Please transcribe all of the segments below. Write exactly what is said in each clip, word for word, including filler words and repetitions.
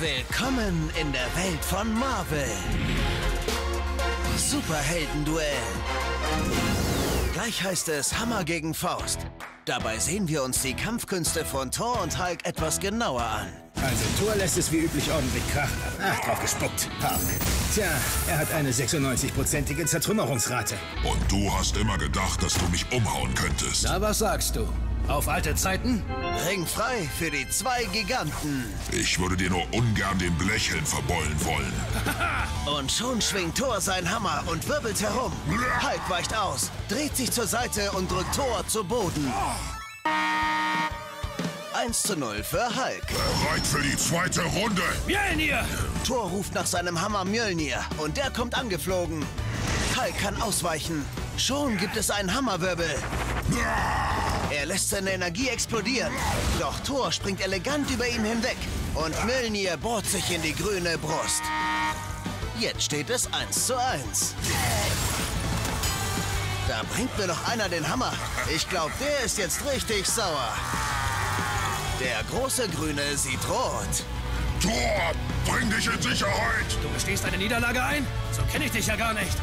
Willkommen in der Welt von Marvel. Superhelden-Duell. Gleich heißt es Hammer gegen Faust. Dabei sehen wir uns die Kampfkünste von Thor und Hulk etwas genauer an. Also Thor lässt es wie üblich ordentlich krachen, aber ach, drauf gespuckt, Hulk. Tja, er hat eine sechsundneunzig-prozentige Zertrümmerungsrate. Und du hast immer gedacht, dass du mich umhauen könntest. Na, was sagst du? Auf alte Zeiten? Ring frei für die zwei Giganten. Ich würde dir nur ungern den Blechhelm verbeulen wollen. Und schon schwingt Thor seinen Hammer und wirbelt herum. Hulk weicht aus, dreht sich zur Seite und drückt Thor zu Boden. eins zu null für Hulk. Bereit für die zweite Runde. Mjölnir! Thor ruft nach seinem Hammer Mjölnir und der kommt angeflogen. Hulk kann ausweichen. Schon gibt es einen Hammerwirbel. Er lässt seine Energie explodieren. Doch Thor springt elegant über ihn hinweg. Und Mjölnir bohrt sich in die grüne Brust. Jetzt steht es eins zu eins. Da bringt mir noch einer den Hammer. Ich glaube, der ist jetzt richtig sauer. Der große Grüne sieht rot. Thor, bring dich in Sicherheit! Du gestehst eine Niederlage ein? So kenne ich dich ja gar nicht.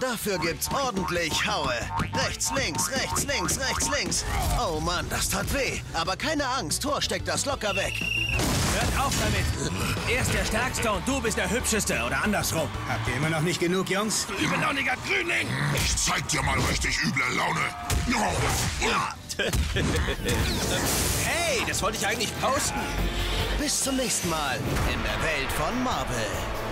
Dafür gibt's ordentlich Haue. Rechts, links, rechts, links, rechts, links. Oh Mann, das tat weh. Aber keine Angst, Thor steckt das locker weg. Hört auf damit! Er ist der Stärkste und du bist der Hübscheste oder andersrum. Habt ihr immer noch nicht genug, Jungs? Du übellauniger Grünling! Ich zeig dir mal richtig üble Laune. Ja. Hey, das wollte ich eigentlich posten. Bis zum nächsten Mal in der Welt von Marvel.